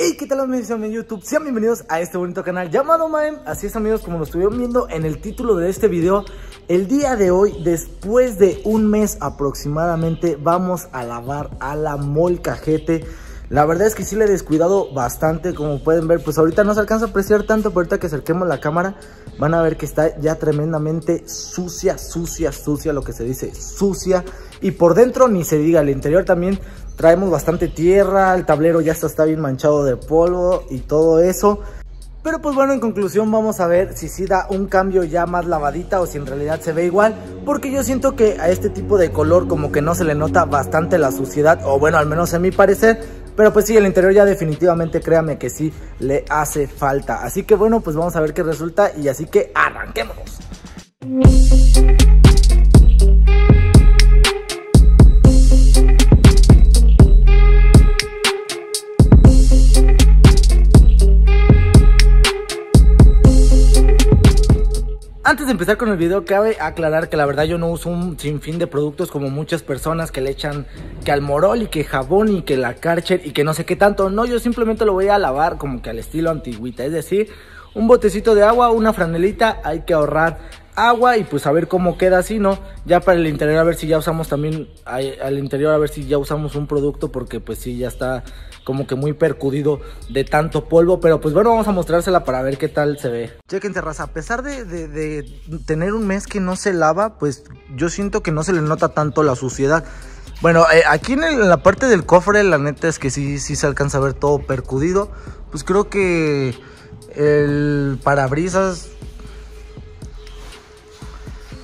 Hey, ¿qué tal amigos de YouTube? Sean bienvenidos a este bonito canal llamado Maem. Así es amigos, como lo estuvieron viendo en el título de este video, el día de hoy, después de un mes aproximadamente, vamos a lavar a la molcajete. La verdad es que sí le he descuidado bastante, como pueden ver, pues ahorita no se alcanza a apreciar tanto, pero ahorita que acerquemos la cámara van a ver que está ya tremendamente sucia, lo que se dice, sucia. Y por dentro ni se diga, el interior también. Traemos bastante tierra, el tablero ya está bien manchado de polvo y todo eso. Pero pues bueno, en conclusión vamos a ver si sí da un cambio ya más lavadita o si en realidad se ve igual. Porque yo siento que a este tipo de color como que no se le nota bastante la suciedad, o bueno, al menos en mi parecer. Pero pues sí, el interior ya definitivamente, créame que sí le hace falta. Así que bueno, pues vamos a ver qué resulta y así que arranquémonos. Antes de empezar con el video, cabe aclarar que la verdad yo no uso un sinfín de productos como muchas personas que le echan que Armor All y que jabón y que la Karcher y que no sé qué tanto. No, yo simplemente lo voy a lavar como que al estilo antigüita, es decir, un botecito de agua, una franelita, hay que ahorrar agua y pues a ver cómo queda así, ¿no? Ya para el interior a ver si ya usamos también, al interior a ver si ya usamos un producto porque pues sí, ya está como que muy percudido de tanto polvo, pero pues bueno, vamos a mostrársela para ver qué tal se ve. Chequen terraza, a pesar de tener un mes que no se lava, pues yo siento que no se le nota tanto la suciedad. Bueno, aquí en la parte del cofre, la neta es que sí se alcanza a ver todo percudido. Pues creo que el parabrisas...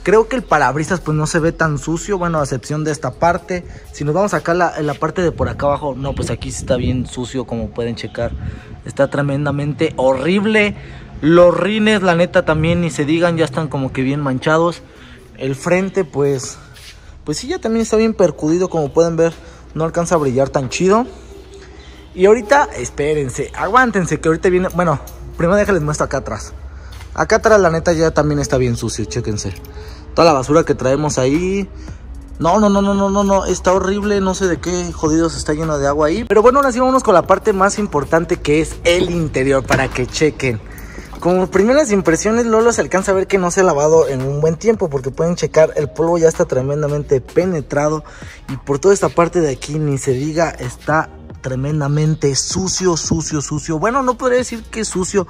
Creo que el parabrisas pues no se ve tan sucio, bueno, a excepción de esta parte. Si nos vamos acá en la parte de por acá abajo, no, pues aquí sí está bien sucio, como pueden checar. Está tremendamente horrible. Los rines, la neta, también ni se digan, ya están como que bien manchados. El frente, pues sí, ya también está bien percudido, como pueden ver. No alcanza a brillar tan chido. Y ahorita, espérense, aguántense, que ahorita viene... Bueno, primero déjenles muestro acá atrás. Acá atrás la neta ya también está bien sucio, chéquense. Toda la basura que traemos ahí. No, está horrible, no sé de qué jodidos está lleno de agua ahí. Pero bueno, ahora sí vámonos con la parte más importante que es el interior, para que chequen. Como primeras impresiones, Lolo se alcanza a ver que no se ha lavado en un buen tiempo, porque pueden checar, el polvo ya está tremendamente penetrado. Y por toda esta parte de aquí, ni se diga, está tremendamente sucio. Bueno, no podría decir que sucio.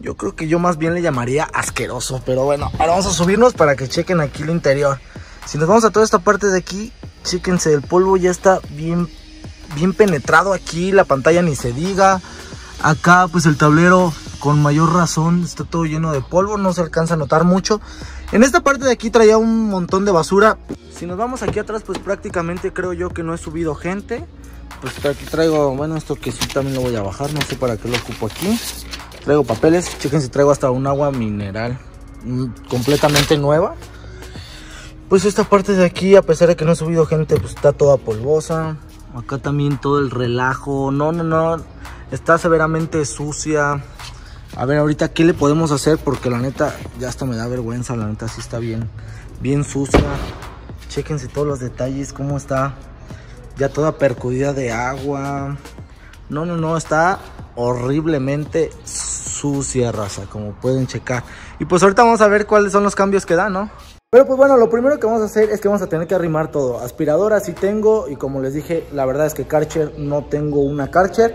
Yo creo que yo más bien le llamaría asqueroso, pero bueno, ahora vamos a subirnos para que chequen aquí el interior. Si nos vamos a toda esta parte de aquí, chéquense, el polvo ya está bien penetrado aquí, la pantalla ni se diga. Acá pues el tablero con mayor razón está todo lleno de polvo, no se alcanza a notar mucho. En esta parte de aquí traía un montón de basura. Si nos vamos aquí atrás, pues prácticamente creo yo que no he subido gente. Pues aquí traigo, bueno, esto que sí también lo voy a bajar, no sé para qué lo ocupo aquí. Traigo papeles, chéquense, traigo hasta un agua mineral completamente nueva. Pues esta parte de aquí, a pesar de que no he subido gente, pues está toda polvosa. Acá también todo el relajo, no, está severamente sucia. A ver ahorita qué le podemos hacer, porque la neta, ya hasta me da vergüenza, la neta sí está bien sucia. Chéquense todos los detalles, cómo está ya toda percudida de agua. No, está... horriblemente sucia, raza, como pueden checar. Y pues ahorita vamos a ver cuáles son los cambios que da, ¿no? Pero pues bueno, lo primero que vamos a hacer es que vamos a tener que arrimar todo. Aspiradora sí tengo, y como les dije, la verdad es que Karcher, no tengo una Karcher.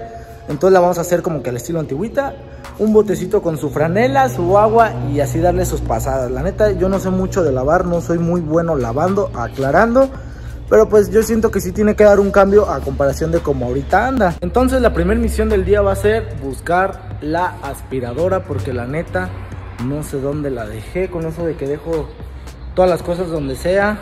Entonces la vamos a hacer como que al estilo antigüita. Un botecito con su franela, su agua, y así darle sus pasadas. La neta, yo no sé mucho de lavar, no soy muy bueno lavando, aclarando. Pero pues yo siento que sí tiene que dar un cambio a comparación de como ahorita anda. Entonces la primera misión del día va a ser buscar la aspiradora, porque la neta no sé dónde la dejé, con eso de que dejo todas las cosas donde sea.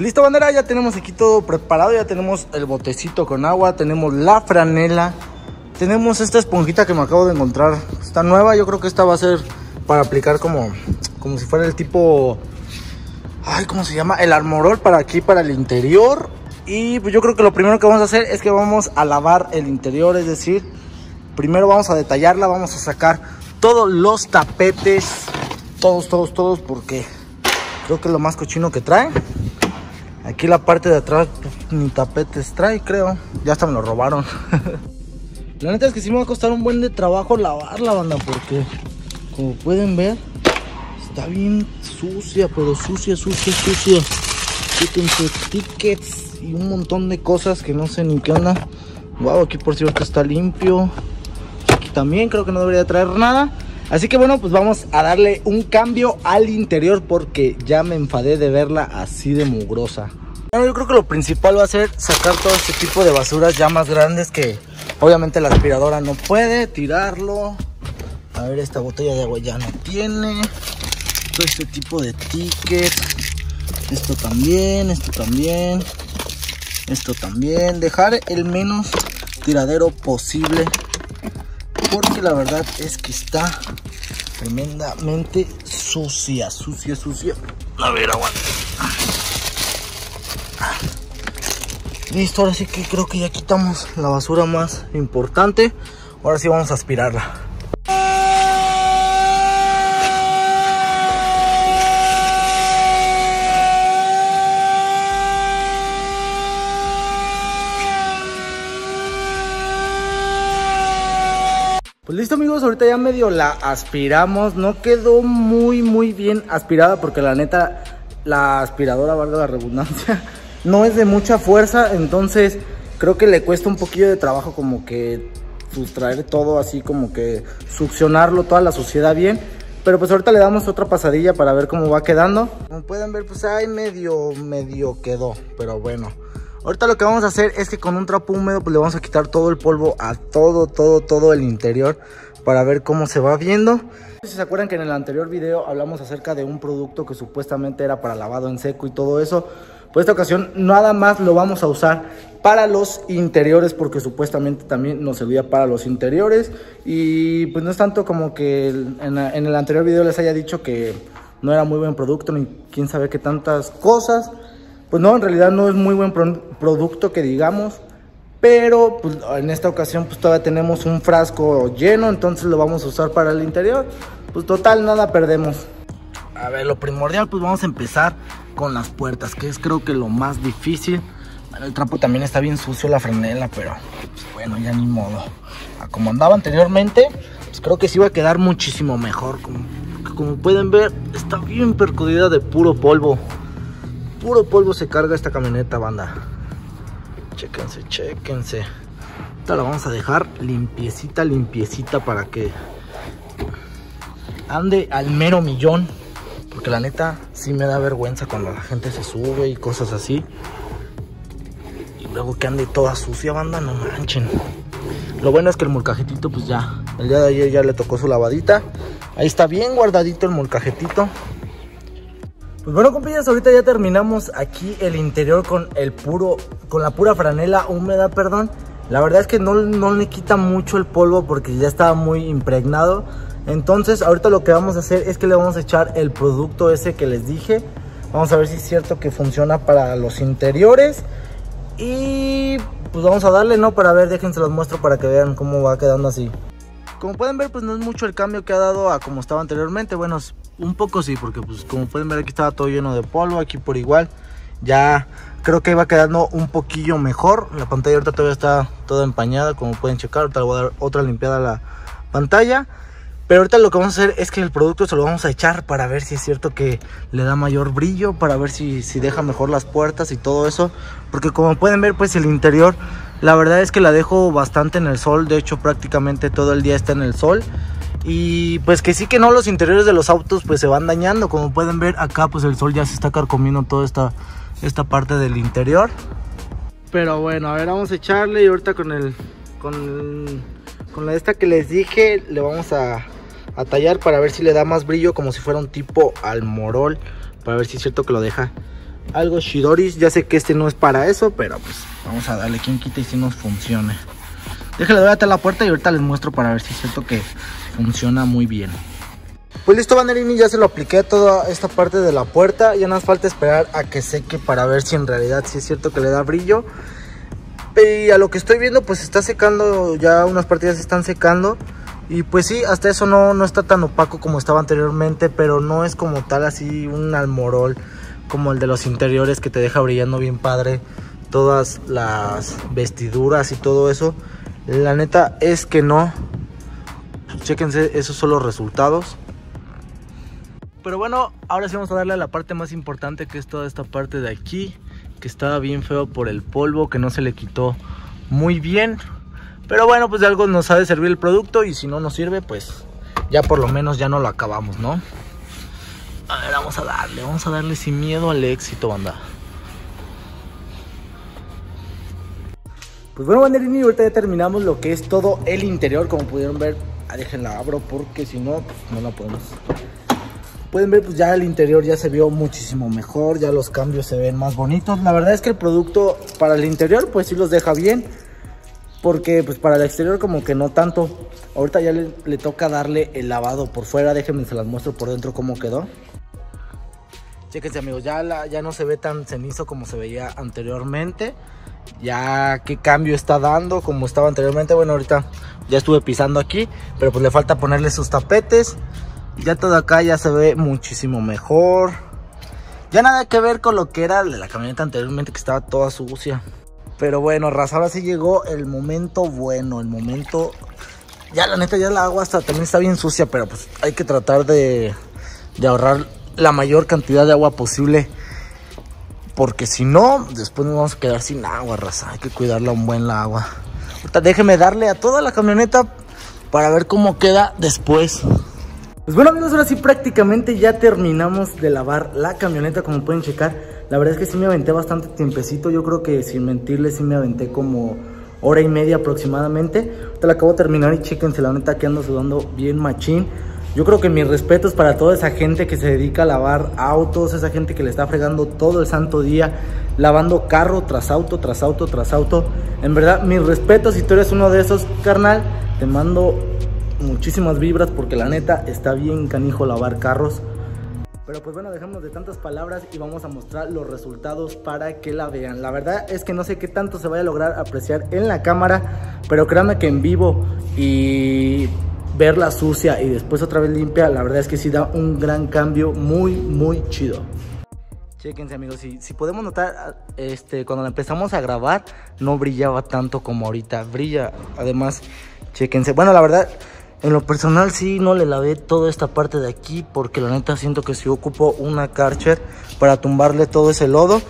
Listo bandera, ya tenemos aquí todo preparado, ya tenemos el botecito con agua, tenemos la franela, Tenemos esta esponjita que me acabo de encontrar. Está nueva, yo creo que esta va a ser para aplicar como si fuera el tipo... Ay, ¿cómo se llama? El Armor All para aquí, para el interior. Y pues yo creo que lo primero que vamos a hacer es que vamos a lavar el interior. Es decir, primero vamos a detallarla, vamos a sacar todos los tapetes. Todos, porque creo que es lo más cochino que trae. Aquí la parte de atrás ni tapetes trae, creo. Ya hasta me lo robaron. La neta es que sí me va a costar un buen de trabajo lavar la banda, porque como pueden ver, está bien sucia, pero sucia. Quítense tickets y un montón de cosas que no sé ni qué onda. Wow, aquí por cierto está limpio. Aquí también creo que no debería traer nada. Así que bueno, pues vamos a darle un cambio al interior porque ya me enfadé de verla así de mugrosa. Bueno, yo creo que lo principal va a ser sacar todo este tipo de basuras ya más grandes que obviamente la aspiradora no puede tirarlo. A ver, esta botella de agua ya no tiene. Todo este tipo de tickets. Esto también. Dejar el menos tiradero posible, porque la verdad es que está tremendamente sucia. A ver, aguanta. Listo, ahora sí que creo que ya quitamos la basura más importante. Ahora sí vamos a aspirarla. Pues listo amigos, ahorita ya medio la aspiramos. No quedó muy bien aspirada porque la neta la aspiradora, valga la redundancia, no es de mucha fuerza. Entonces creo que le cuesta un poquillo de trabajo como que sustraer todo, así como que succionarlo, toda la suciedad bien. Pero pues ahorita le damos otra pasadilla para ver cómo va quedando. Como pueden ver, pues ahí medio quedó, pero bueno. Ahorita lo que vamos a hacer es que con un trapo húmedo pues le vamos a quitar todo el polvo a todo el interior para ver cómo se va viendo. Si se acuerdan que en el anterior video hablamos acerca de un producto que supuestamente era para lavado en seco y todo eso, pues esta ocasión nada más lo vamos a usar para los interiores, porque supuestamente también nos servía para los interiores. Y pues no es tanto como que en el anterior video les haya dicho que no era muy buen producto ni quién sabe qué tantas cosas. Pues no, en realidad no es muy buen producto que digamos, pero pues, en esta ocasión pues todavía tenemos un frasco lleno, entonces lo vamos a usar para el interior. Pues total, nada perdemos. A ver, lo primordial, pues vamos a empezar con las puertas, que es creo que lo más difícil. Bueno, el trapo también está bien sucio, la franela, pero pues, bueno, ya ni modo. Como andaba anteriormente, pues creo que sí va a quedar muchísimo mejor. Como pueden ver, está bien percudida de puro polvo. Puro polvo se carga esta camioneta, banda. Chéquense. Esta la vamos a dejar limpiecita para que ande al mero millón, porque la neta sí me da vergüenza cuando la gente se sube y cosas así y luego que ande toda sucia, banda, no manchen. Lo bueno es que el molcajetito pues ya, el día de ayer ya le tocó su lavadita. Ahí está bien guardadito el molcajetito. Pues bueno, compañeros, ahorita ya terminamos aquí el interior con la pura franela húmeda, perdón. La verdad es que no le quita mucho el polvo porque ya estaba muy impregnado. Entonces ahorita lo que vamos a hacer es que le vamos a echar el producto ese que les dije. Vamos a ver si es cierto que funciona para los interiores. Y pues vamos a darle, ¿no? Para ver, déjense los muestro para que vean cómo va quedando así. Como pueden ver, pues no es mucho el cambio que ha dado a como estaba anteriormente. Bueno, un poco sí, porque pues como pueden ver aquí estaba todo lleno de polvo, aquí por igual. Ya creo que iba quedando un poquillo mejor. La pantalla ahorita todavía está toda empañada, como pueden checar. Ahorita le voy a dar otra limpiada a la pantalla. Pero ahorita lo que vamos a hacer es que el producto se lo vamos a echar para ver si es cierto que le da mayor brillo, para ver si deja mejor las puertas y todo eso. Porque como pueden ver, pues el interior... La verdad es que la dejo bastante en el sol, de hecho prácticamente todo el día está en el sol. Y pues que sí que no, los interiores de los autos pues se van dañando. Como pueden ver acá, pues el sol ya se está carcomiendo toda esta parte del interior. Pero bueno, a ver, vamos a echarle y ahorita con la esta que les dije le vamos a tallar para ver si le da más brillo, como si fuera un tipo Armor All, para ver si es cierto que lo deja algo shidoris. Ya sé que este no es para eso, pero pues vamos a darle quien quita y si nos funcione. Déjale doy a la puerta y ahorita les muestro para ver si es cierto que funciona muy bien. Pues listo, Banderini, ya se lo apliqué a toda esta parte de la puerta. Ya nos falta esperar a que seque para ver si en realidad sí es cierto que le da brillo. Y a lo que estoy viendo, pues está secando, ya unas partidas se están secando. Y pues sí, hasta eso no está tan opaco como estaba anteriormente, pero no es como tal así un Armor All como el de los interiores que te deja brillando bien padre todas las vestiduras y todo eso. La neta es que no. Chéquense esos son los resultados. Pero bueno, ahora sí vamos a darle a la parte más importante, que es toda esta parte de aquí, que estaba bien feo por el polvo, que no se le quitó muy bien. Pero bueno, pues de algo nos ha de servir el producto, y si no nos sirve, pues ya por lo menos ya no lo acabamos, ¿no? A ver, vamos a darle sin miedo al éxito, banda. Pues bueno, banderini, ahorita ya terminamos lo que es todo el interior, como pudieron ver. Déjenla abro porque si no, pues no la podemos. Pueden ver, pues ya el interior ya se vio muchísimo mejor, ya los cambios se ven más bonitos. La verdad es que el producto para el interior pues sí los deja bien, porque pues para el exterior como que no tanto. Ahorita ya le toca darle el lavado por fuera. Déjenme se las muestro por dentro cómo quedó. Chéquense, amigos, ya no se ve tan cenizo como se veía anteriormente. Ya qué cambio está dando como estaba anteriormente. Bueno, ahorita ya estuve pisando aquí, pero pues le falta ponerle sus tapetes. Ya todo acá ya se ve muchísimo mejor. Ya nada que ver con lo que era de la camioneta anteriormente, que estaba toda sucia. Pero bueno, raza, ahora sí llegó el momento bueno, el momento... Ya la neta, ya la agua hasta también está bien sucia, pero pues hay que tratar de ahorrar la mayor cantidad de agua posible, porque si no, después nos vamos a quedar sin agua, raza. Hay que cuidarla un buen la agua. Ahorita déjeme darle a toda la camioneta para ver cómo queda después. Pues bueno, amigos, ahora sí prácticamente ya terminamos de lavar la camioneta, como pueden checar. La verdad es que sí me aventé bastante tiempecito. Yo creo que, sin mentirles, sí me aventé como hora y media aproximadamente. Te la acabo de terminar y chéquense, la neta que ando sudando bien machín. Yo creo que mis respetos para toda esa gente que se dedica a lavar autos, esa gente que le está fregando todo el santo día, lavando carro tras auto, tras auto, tras auto. En verdad, mis respetos. Si tú eres uno de esos, carnal, te mando muchísimas vibras, porque la neta está bien canijo lavar carros. Pero pues bueno, dejamos de tantas palabras y vamos a mostrar los resultados para que la vean. La verdad es que no sé qué tanto se vaya a lograr apreciar en la cámara, pero créanme que en vivo y verla sucia y después otra vez limpia, la verdad es que sí da un gran cambio muy muy chido. Chéquense, amigos, si podemos notar, cuando la empezamos a grabar no brillaba tanto como ahorita brilla. Además, chéquense, bueno, la verdad, en lo personal sí no le lavé toda esta parte de aquí, porque la neta siento que sí ocupo una Karcher para tumbarle todo ese lodo,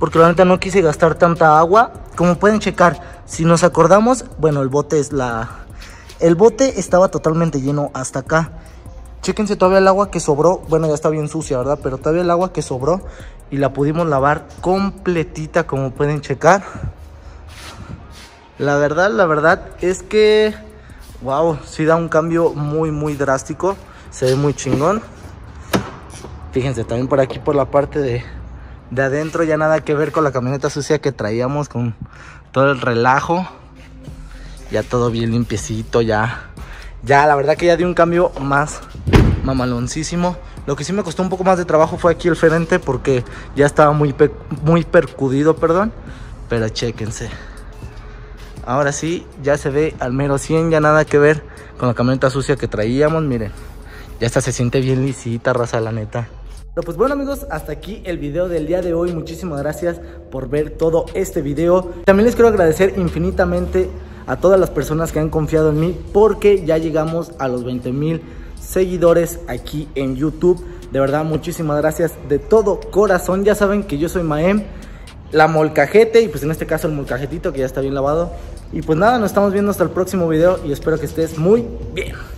porque la neta no quise gastar tanta agua. Como pueden checar, si nos acordamos, bueno, el bote estaba totalmente lleno hasta acá. Chéquense todavía el agua que sobró. Bueno, ya está bien sucia, ¿verdad? Pero todavía el agua que sobró y la pudimos lavar completita, como pueden checar. La verdad es que... wow, sí da un cambio muy muy drástico. Se ve muy chingón. Fíjense, también por aquí, por la parte de adentro, ya nada que ver con la camioneta sucia que traíamos, con todo el relajo. Ya todo bien limpiecito, ya la verdad que ya dio un cambio más mamaloncísimo. Lo que sí me costó un poco más de trabajo fue aquí el frente, porque ya estaba muy percudido, perdón. Pero chéquense, ahora sí, ya se ve al mero 100, ya nada que ver con la camioneta sucia que traíamos. Miren, ya hasta se siente bien lisita, raza, la neta. Pero pues bueno, amigos, hasta aquí el video del día de hoy. Muchísimas gracias por ver todo este video. También les quiero agradecer infinitamente a todas las personas que han confiado en mí, porque ya llegamos a los 20,000 seguidores aquí en YouTube. De verdad, muchísimas gracias de todo corazón. Ya saben que yo soy Maem, la molcajete, y pues en este caso el molcajetito, que ya está bien lavado. Y pues nada, nos estamos viendo hasta el próximo video y espero que estés muy bien.